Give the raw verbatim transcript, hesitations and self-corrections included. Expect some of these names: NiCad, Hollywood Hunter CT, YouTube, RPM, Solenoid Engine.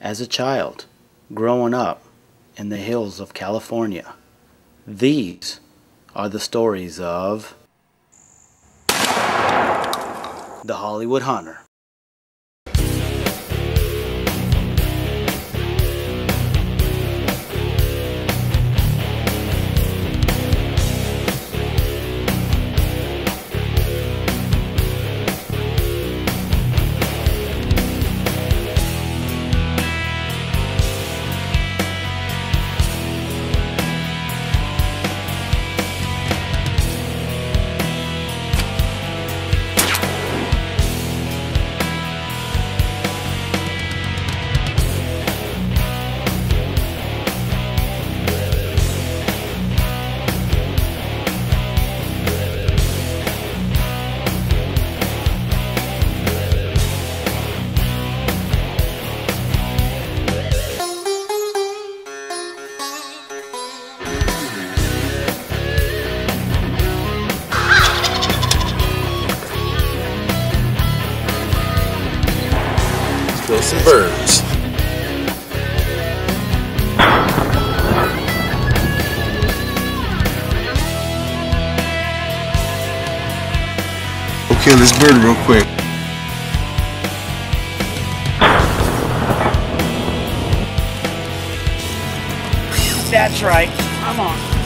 as a child, growing up in the hills of California. These are the stories of the Hollywood Hunter. Kill some birds. We'll kill this bird real quick. That's right. Come on.